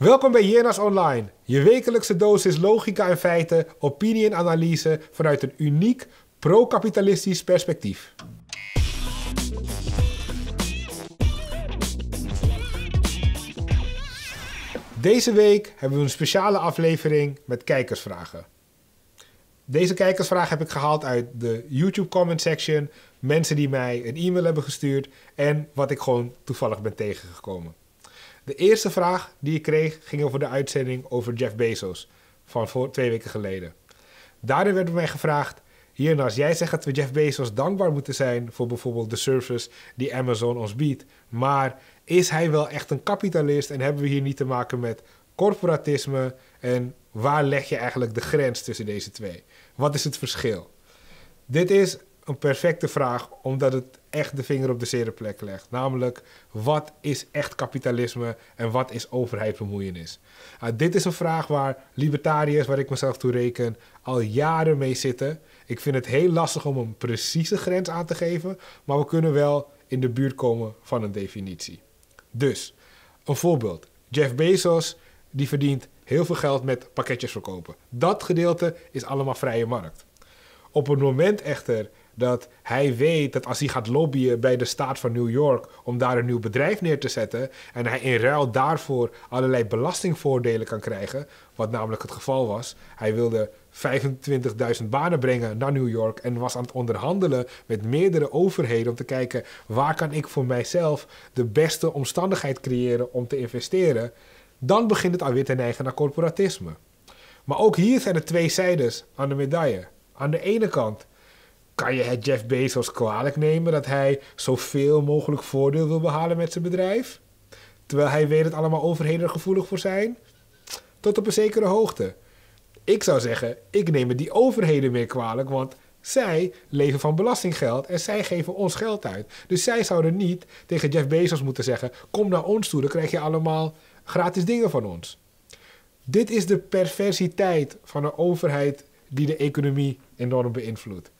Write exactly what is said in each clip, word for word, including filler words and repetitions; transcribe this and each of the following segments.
Welkom bij Yernaz Online, je wekelijkse dosis logica en feiten, opinie en analyse vanuit een uniek pro-kapitalistisch perspectief. Deze week hebben we een speciale aflevering met kijkersvragen. Deze kijkersvraag heb ik gehaald uit de YouTube comment section, mensen die mij een e-mail hebben gestuurd en wat ik gewoon toevallig ben tegengekomen. De eerste vraag die ik kreeg ging over de uitzending over Jeff Bezos van voor twee weken geleden. Daarin werd mij gevraagd, Yernaz, jij zegt dat we Jeff Bezos dankbaar moeten zijn voor bijvoorbeeld de service die Amazon ons biedt. Maar is hij wel echt een kapitalist en hebben we hier niet te maken met corporatisme? En waar leg je eigenlijk de grens tussen deze twee? Wat is het verschil? Dit is een perfecte vraag, omdat het echt de vinger op de zere plek legt. Namelijk, wat is echt kapitalisme en wat is overheidsbemoeienis? Nou, dit is een vraag waar libertariërs, waar ik mezelf toe reken, al jaren mee zitten. Ik vind het heel lastig om een precieze grens aan te geven, maar we kunnen wel in de buurt komen van een definitie. Dus, een voorbeeld. Jeff Bezos, die verdient heel veel geld met pakketjes verkopen. Dat gedeelte is allemaal vrije markt. Op het moment echter dat hij weet dat als hij gaat lobbyen bij de staat van New York om daar een nieuw bedrijf neer te zetten en hij in ruil daarvoor allerlei belastingvoordelen kan krijgen, wat namelijk het geval was. Hij wilde vijfentwintigduizend banen brengen naar New York en was aan het onderhandelen met meerdere overheden om te kijken waar kan ik voor mijzelf de beste omstandigheid creëren om te investeren. Dan begint het alweer te neigen naar corporatisme. Maar ook hier zijn er twee zijdes aan de medaille. Aan de ene kant kan je het Jeff Bezos kwalijk nemen dat hij zoveel mogelijk voordeel wil behalen met zijn bedrijf, terwijl hij weet dat allemaal overheden er gevoelig voor zijn? Tot op een zekere hoogte. Ik zou zeggen, ik neem het die overheden meer kwalijk, want zij leven van belastinggeld en zij geven ons geld uit. Dus zij zouden niet tegen Jeff Bezos moeten zeggen, kom naar ons toe, dan krijg je allemaal gratis dingen van ons. Dit is de perversiteit van een overheid die de economie enorm beïnvloedt.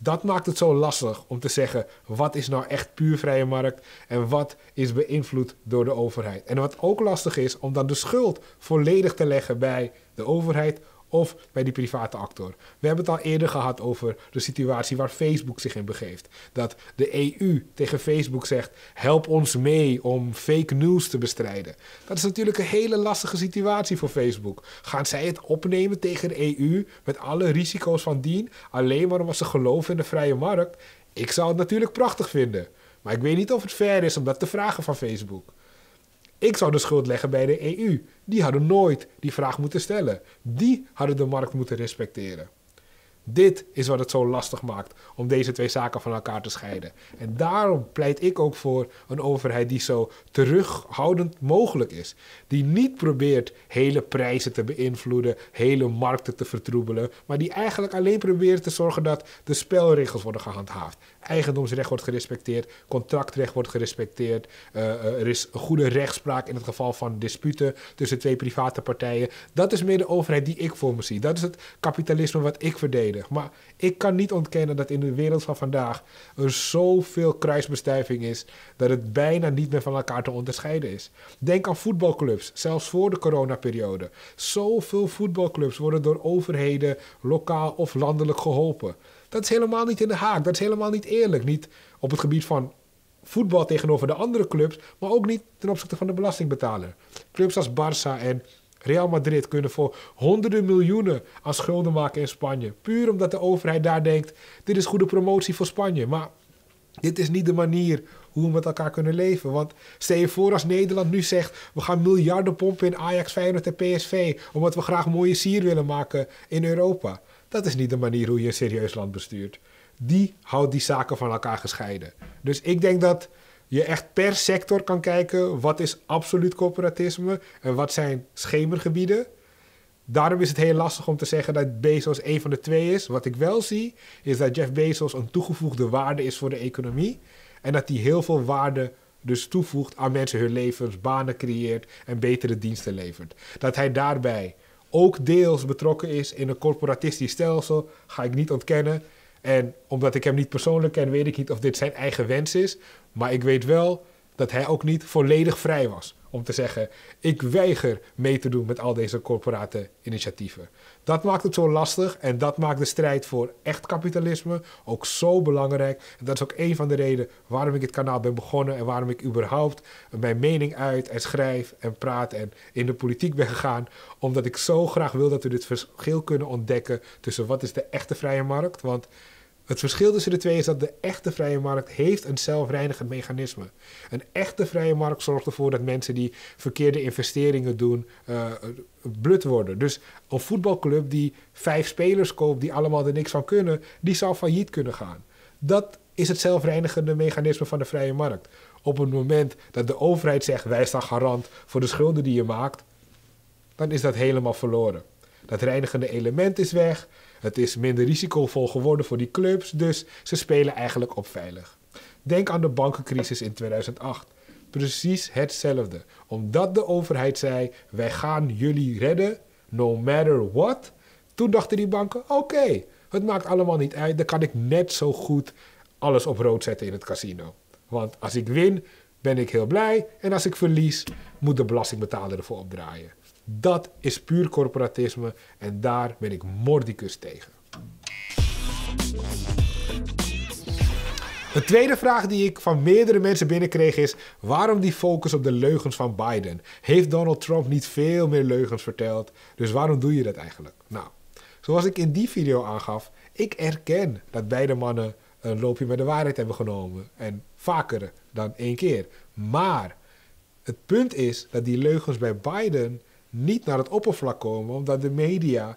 Dat maakt het zo lastig om te zeggen wat is nou echt puur vrije markt en wat is beïnvloed door de overheid. En wat ook lastig is om dan de schuld volledig te leggen bij de overheid of bij die private actor. We hebben het al eerder gehad over de situatie waar Facebook zich in begeeft. Dat de E U tegen Facebook zegt help ons mee om fake news te bestrijden. Dat is natuurlijk een hele lastige situatie voor Facebook. Gaan zij het opnemen tegen de E U met alle risico's van dien? Alleen maar omdat ze geloven in de vrije markt? Ik zou het natuurlijk prachtig vinden. Maar ik weet niet of het fair is om dat te vragen van Facebook. Ik zou de schuld leggen bij de E U. Die hadden nooit die vraag moeten stellen. Die hadden de markt moeten respecteren. Dit is wat het zo lastig maakt om deze twee zaken van elkaar te scheiden. En daarom pleit ik ook voor een overheid die zo terughoudend mogelijk is. Die niet probeert hele prijzen te beïnvloeden, hele markten te vertroebelen. Maar die eigenlijk alleen probeert te zorgen dat de spelregels worden gehandhaafd. Eigendomsrecht wordt gerespecteerd, contractrecht wordt gerespecteerd. Uh, er is een goede rechtspraak in het geval van disputen tussen twee private partijen. Dat is meer de overheid die ik voor me zie. Dat is het kapitalisme wat ik verdedig. Maar ik kan niet ontkennen dat in de wereld van vandaag er zoveel kruisbestuiving is dat het bijna niet meer van elkaar te onderscheiden is. Denk aan voetbalclubs, zelfs voor de coronaperiode. Zoveel voetbalclubs worden door overheden lokaal of landelijk geholpen. Dat is helemaal niet in de haak, dat is helemaal niet eerlijk. Niet op het gebied van voetbal tegenover de andere clubs, maar ook niet ten opzichte van de belastingbetaler. Clubs als Barça en Real Madrid kunnen voor honderden miljoenen aan schulden maken in Spanje. Puur omdat de overheid daar denkt, dit is goede promotie voor Spanje. Maar dit is niet de manier hoe we met elkaar kunnen leven. Want stel je voor als Nederland nu zegt, we gaan miljarden pompen in Ajax, Feyenoord en P S V. Omdat we graag mooie sier willen maken in Europa. Dat is niet de manier hoe je een serieus land bestuurt. Die houdt die zaken van elkaar gescheiden. Dus ik denk dat je echt per sector kan kijken wat is absoluut corporatisme en wat zijn schemergebieden. Daarom is het heel lastig om te zeggen dat Bezos één van de twee is. Wat ik wel zie is dat Jeff Bezos een toegevoegde waarde is voor de economie. En dat hij heel veel waarde dus toevoegt aan mensen hun levens, banen creëert en betere diensten levert. Dat hij daarbij ook deels betrokken is in een corporatistisch stelsel ga ik niet ontkennen. En omdat ik hem niet persoonlijk ken, weet ik niet of dit zijn eigen wens is. Maar ik weet wel dat hij ook niet volledig vrij was. om te zeggen, ik weiger mee te doen met al deze corporate initiatieven. Dat maakt het zo lastig en dat maakt de strijd voor echt kapitalisme ook zo belangrijk. En dat is ook een van de redenen waarom ik het kanaal ben begonnen en waarom ik überhaupt mijn mening uit en schrijf en praat en in de politiek ben gegaan. Omdat ik zo graag wil dat we dit verschil kunnen ontdekken tussen wat is de echte vrije markt. Want het verschil tussen de twee is dat de echte vrije markt heeft een zelfreinigend mechanisme. Een echte vrije markt zorgt ervoor dat mensen die verkeerde investeringen doen, uh, blut worden. Dus een voetbalclub die vijf spelers koopt die allemaal er niks van kunnen, die zou failliet kunnen gaan. Dat is het zelfreinigende mechanisme van de vrije markt. Op het moment dat de overheid zegt, wij staan garant voor de schulden die je maakt, dan is dat helemaal verloren. Dat reinigende element is weg. Het is minder risicovol geworden voor die clubs, dus ze spelen eigenlijk op veilig. Denk aan de bankencrisis in tweeduizend acht. Precies hetzelfde. Omdat de overheid zei, wij gaan jullie redden, no matter what. Toen dachten die banken, oké, okay, het maakt allemaal niet uit. Dan kan ik net zo goed alles op rood zetten in het casino. Want als ik win, ben ik heel blij. En als ik verlies, moet de belastingbetaler ervoor opdraaien. Dat is puur corporatisme en daar ben ik mordicus tegen. De tweede vraag die ik van meerdere mensen binnenkreeg is, waarom die focus op de leugens van Biden? Heeft Donald Trump niet veel meer leugens verteld? Dus waarom doe je dat eigenlijk? Nou, zoals ik in die video aangaf, ik erken dat beide mannen een loopje met de waarheid hebben genomen. En vaker dan één keer. Maar het punt is dat die leugens bij Biden niet naar het oppervlak komen, omdat de media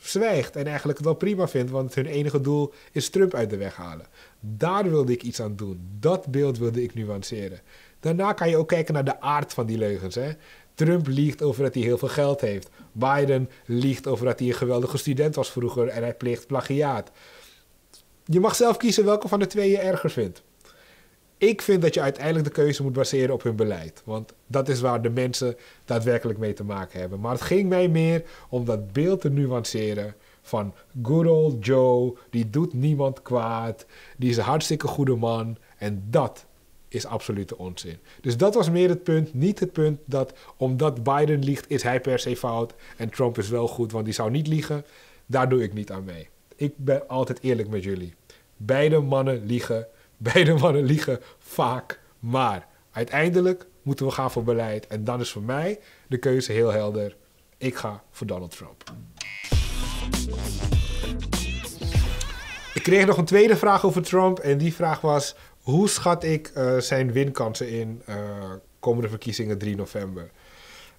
zwijgt en eigenlijk het wel prima vindt, want hun enige doel is Trump uit de weg halen. Daar wilde ik iets aan doen. Dat beeld wilde ik nuanceren. Daarna kan je ook kijken naar de aard van die leugens, hè? Trump liegt over dat hij heel veel geld heeft. Biden liegt over dat hij een geweldige student was vroeger en hij pleegt plagiaat. Je mag zelf kiezen welke van de twee je erger vindt. Ik vind dat je uiteindelijk de keuze moet baseren op hun beleid. Want dat is waar de mensen daadwerkelijk mee te maken hebben. Maar het ging mij meer om dat beeld te nuanceren van good old Joe, die doet niemand kwaad, die is een hartstikke goede man. En dat is absolute onzin. Dus dat was meer het punt, niet het punt dat omdat Biden liegt is hij per se fout en Trump is wel goed, want die zou niet liegen. Daar doe ik niet aan mee. Ik ben altijd eerlijk met jullie. Beide mannen liegen. Beide mannen liegen vaak, maar uiteindelijk moeten we gaan voor beleid. En dan is voor mij de keuze heel helder. Ik ga voor Donald Trump. Ik kreeg nog een tweede vraag over Trump en die vraag was, hoe schat ik uh, zijn winkansen in uh, komende verkiezingen drie november?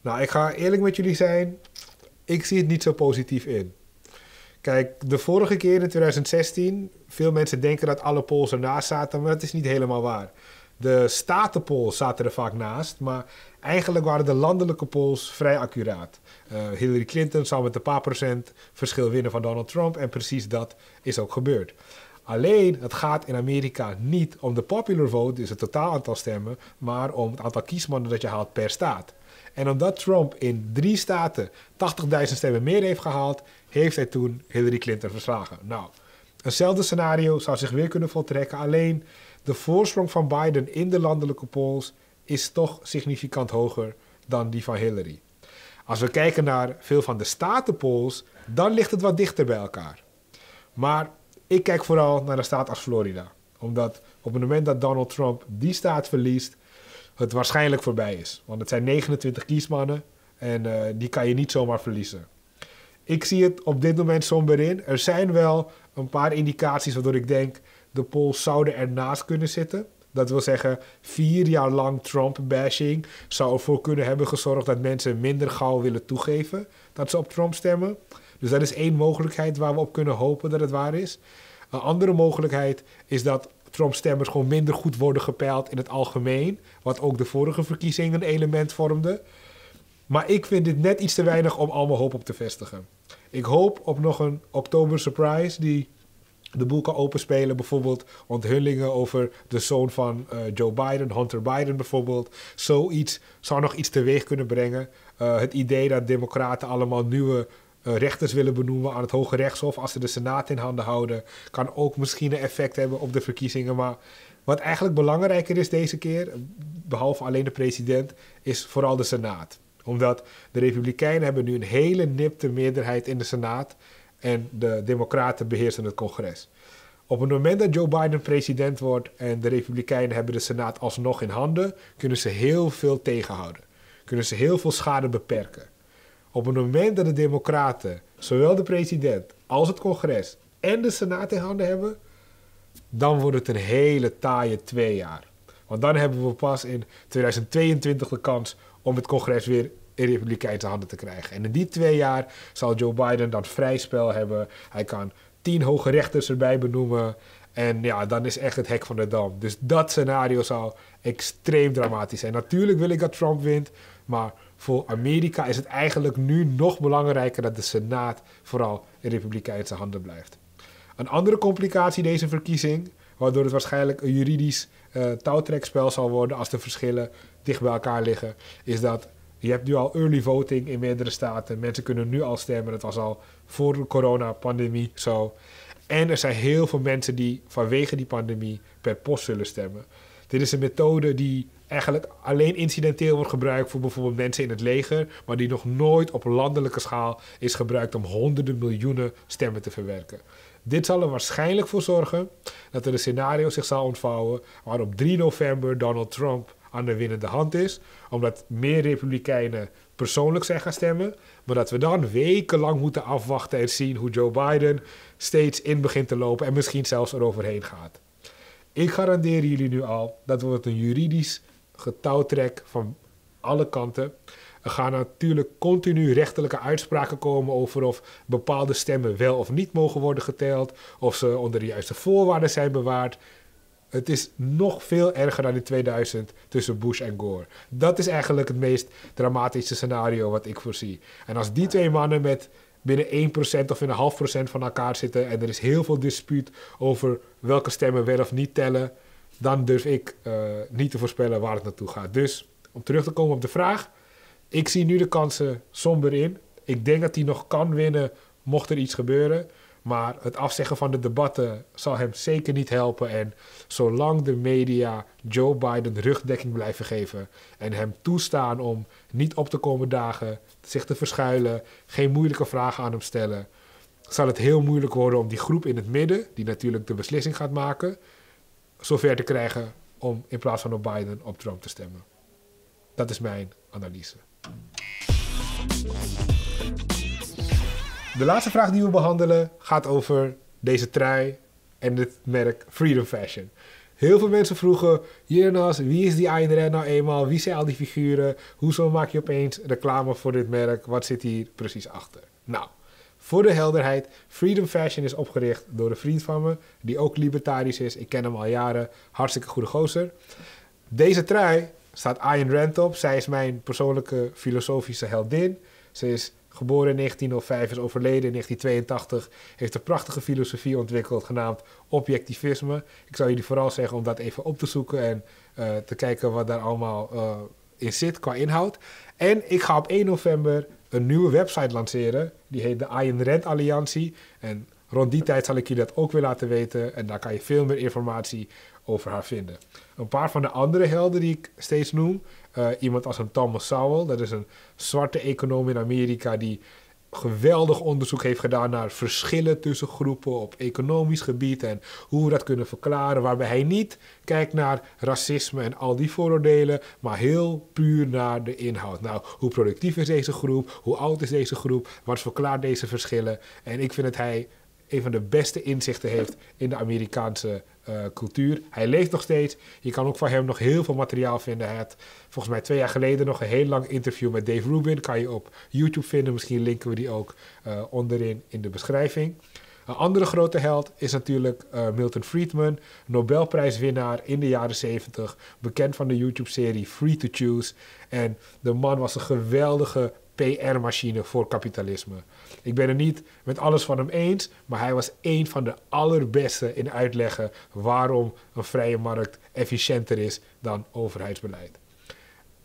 Nou, ik ga eerlijk met jullie zijn, ik zie het niet zo positief in. Kijk, de vorige keer in tweeduizend zestien, veel mensen denken dat alle polls ernaast zaten, maar dat is niet helemaal waar. De statenpolls zaten er vaak naast, maar eigenlijk waren de landelijke polls vrij accuraat. Uh, Hillary Clinton zou met een paar procent verschil winnen van Donald Trump en precies dat is ook gebeurd. Alleen, het gaat in Amerika niet om de popular vote, dus het totaal aantal stemmen, maar om het aantal kiesmannen dat je haalt per staat. En omdat Trump in drie staten tachtigduizend stemmen meer heeft gehaald, heeft hij toen Hillary Clinton verslagen. Nou, eenzelfde scenario zou zich weer kunnen voltrekken. Alleen de voorsprong van Biden in de landelijke polls is toch significant hoger dan die van Hillary. Als we kijken naar veel van de statenpolls, dan ligt het wat dichter bij elkaar. Maar ik kijk vooral naar een staat als Florida. Omdat op het moment dat Donald Trump die staat verliest, het waarschijnlijk voorbij is. Want het zijn negenentwintig kiesmannen en uh, die kan je niet zomaar verliezen. Ik zie het op dit moment somber in. Er zijn wel een paar indicaties waardoor ik denk de polls zouden ernaast kunnen zitten. Dat wil zeggen, vier jaar lang Trump-bashing zou ervoor kunnen hebben gezorgd dat mensen minder gauw willen toegeven dat ze op Trump stemmen. Dus dat is één mogelijkheid waar we op kunnen hopen dat het waar is. Een andere mogelijkheid is dat Trump-stemmers gewoon minder goed worden gepeild in het algemeen, wat ook de vorige verkiezingen een element vormde. Maar ik vind dit net iets te weinig om al mijn hoop op te vestigen. Ik hoop op nog een oktober surprise die de boel kan openspelen. Bijvoorbeeld onthullingen over de zoon van uh, Joe Biden, Hunter Biden bijvoorbeeld. Zoiets zou nog iets teweeg kunnen brengen. Uh, het idee dat democraten allemaal nieuwe Uh, rechters willen benoemen aan het Hoge Rechtshof als ze de Senaat in handen houden, kan ook misschien een effect hebben op de verkiezingen. Maar Wat eigenlijk belangrijker is deze keer, behalve alleen de president, is vooral de Senaat. Omdat de Republikeinen hebben nu een hele nipte meerderheid in de Senaat en de Democraten beheersen het congres. Op het moment dat Joe Biden president wordt en de Republikeinen hebben de Senaat alsnog in handen, kunnen ze heel veel tegenhouden. Kunnen ze heel veel schade beperken. Op het moment dat de Democraten zowel de president als het congres en de Senaat in handen hebben, dan wordt het een hele taaie twee jaar. Want dan hebben we pas in tweeduizend tweeëntwintig de kans om het congres weer in Republikeinse handen te krijgen. En in die twee jaar zal Joe Biden dan vrij spel hebben. Hij kan tien hoge rechters erbij benoemen. En ja, dan is echt het hek van de dam. Dus dat scenario zou extreem dramatisch zijn. Natuurlijk wil ik dat Trump wint, maar voor Amerika is het eigenlijk nu nog belangrijker dat de Senaat vooral in Republikeinse handen blijft. Een andere complicatie deze verkiezing, waardoor het waarschijnlijk een juridisch uh, touwtrekspel zal worden als de verschillen dicht bij elkaar liggen, is dat je hebt nu al early voting in meerdere staten. Mensen kunnen nu al stemmen. Dat was al voor de coronapandemie zo. En er zijn heel veel mensen die vanwege die pandemie per post zullen stemmen. Dit is een methode die eigenlijk alleen incidenteel wordt gebruikt voor bijvoorbeeld mensen in het leger, maar die nog nooit op landelijke schaal is gebruikt om honderden miljoenen stemmen te verwerken. Dit zal er waarschijnlijk voor zorgen dat er een scenario zich zal ontvouwen waar op drie november Donald Trump aan de winnende hand is, omdat meer Republikeinen persoonlijk zijn gaan stemmen, maar dat we dan wekenlang moeten afwachten en zien hoe Joe Biden steeds in begint te lopen en misschien zelfs eroverheen gaat. Ik garandeer jullie nu al, dat wordt een juridisch getouwtrek van alle kanten. Er gaan natuurlijk continu rechterlijke uitspraken komen over of bepaalde stemmen wel of niet mogen worden geteld, of ze onder de juiste voorwaarden zijn bewaard. Het is nog veel erger dan in tweeduizend tussen Bush en Gore. Dat is eigenlijk het meest dramatische scenario wat ik voorzie. En als die twee mannen met binnen één procent of in een half procent van elkaar zitten en er is heel veel dispuut over welke stemmen wel of niet tellen, dan durf ik uh, niet te voorspellen waar het naartoe gaat. Dus om terug te komen op de vraag, ik zie nu de kansen somber in. Ik denk dat hij nog kan winnen mocht er iets gebeuren. Maar het afzeggen van de debatten zal hem zeker niet helpen. En zolang de media Joe Biden rugdekking blijven geven en hem toestaan om niet op te komen dagen, zich te verschuilen, geen moeilijke vragen aan hem stellen, zal het heel moeilijk worden om die groep in het midden, die natuurlijk de beslissing gaat maken, zover te krijgen om in plaats van op Biden op Trump te stemmen. Dat is mijn analyse. De laatste vraag die we behandelen gaat over deze trui en het merk Freedom Fashion. Heel veel mensen vroegen, Yernaz, wie is die Ayn Rand nou eenmaal? Wie zijn al die figuren? Hoezo maak je opeens reclame voor dit merk? Wat zit hier precies achter? Nou, voor de helderheid, Freedom Fashion is opgericht door een vriend van me, die ook libertarisch is. Ik ken hem al jaren. Hartstikke goede gozer. Deze trui staat Ayn Rand op. Zij is mijn persoonlijke filosofische heldin. Ze is geboren in negentien nul vijf, is overleden in negentien tweeëntachtig. Heeft een prachtige filosofie ontwikkeld, genaamd objectivisme. Ik zou jullie vooral zeggen om dat even op te zoeken en uh, te kijken wat daar allemaal uh, in zit qua inhoud. En ik ga op één november een nieuwe website lanceren. Die heet de Ayn Rand Alliantie. En rond die tijd zal ik jullie dat ook weer laten weten. En daar kan je veel meer informatie over haar vinden. Een paar van de andere helden die ik steeds noem. Uh, iemand als een Thomas Sowell, dat is een zwarte econoom in Amerika die geweldig onderzoek heeft gedaan naar verschillen tussen groepen op economisch gebied en hoe we dat kunnen verklaren, waarbij hij niet kijkt naar racisme en al die vooroordelen, maar heel puur naar de inhoud. Nou, hoe productief is deze groep? Hoe oud is deze groep? Wat verklaart deze verschillen? En ik vind dat hij een van de beste inzichten heeft in de Amerikaanse uh, cultuur. Hij leeft nog steeds. Je kan ook van hem nog heel veel materiaal vinden. Hij had volgens mij twee jaar geleden nog een heel lang interview met Dave Rubin. Kan je op YouTube vinden. Misschien linken we die ook uh, onderin in de beschrijving. Een andere grote held is natuurlijk uh, Milton Friedman. Nobelprijswinnaar in de jaren zeventig. Bekend van de YouTube-serie Free to Choose. En de man was een geweldige P R-machine voor kapitalisme. Ik ben het niet met alles van hem eens, maar hij was één van de allerbeste in uitleggen waarom een vrije markt efficiënter is dan overheidsbeleid.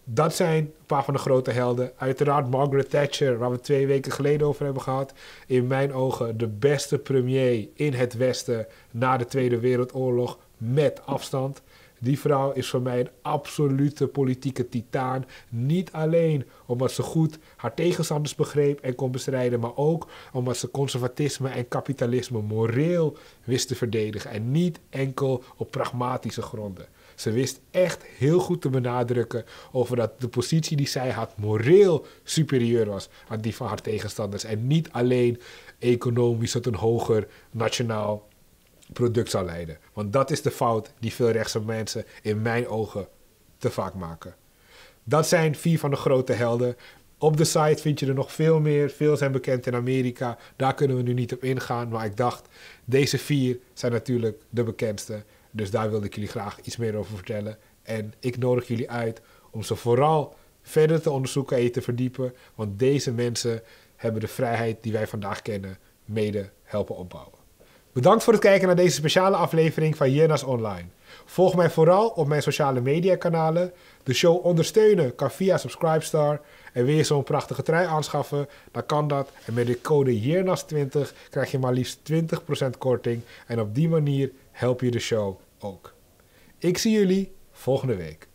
Dat zijn een paar van de grote helden. Uiteraard Margaret Thatcher, waar we twee weken geleden over hebben gehad. In mijn ogen de beste premier in het Westen na de Tweede Wereldoorlog met afstand. Die vrouw is voor mij een absolute politieke titaan. Niet alleen omdat ze goed haar tegenstanders begreep en kon bestrijden, maar ook omdat ze conservatisme en kapitalisme moreel wist te verdedigen en niet enkel op pragmatische gronden. Ze wist echt heel goed te benadrukken over dat de positie die zij had moreel superieur was aan die van haar tegenstanders en niet alleen economisch tot een hoger nationaal product zou leiden. Want dat is de fout die veel rechtse mensen in mijn ogen te vaak maken. Dat zijn vier van de grote helden. Op de site vind je er nog veel meer. Veel zijn bekend in Amerika. Daar kunnen we nu niet op ingaan. Maar ik dacht, deze vier zijn natuurlijk de bekendste. Dus daar wilde ik jullie graag iets meer over vertellen. En ik nodig jullie uit om ze vooral verder te onderzoeken en je te verdiepen. Want deze mensen hebben de vrijheid die wij vandaag kennen mede helpen opbouwen. Bedankt voor het kijken naar deze speciale aflevering van Yernaz Online. Volg mij vooral op mijn sociale media kanalen. De show ondersteunen kan via Subscribestar. En wil je zo'n prachtige trui aanschaffen, dan kan dat. En met de code Yernaz twintig krijg je maar liefst twintig procent korting. En op die manier help je de show ook. Ik zie jullie volgende week.